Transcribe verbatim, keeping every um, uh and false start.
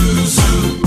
Zuzu.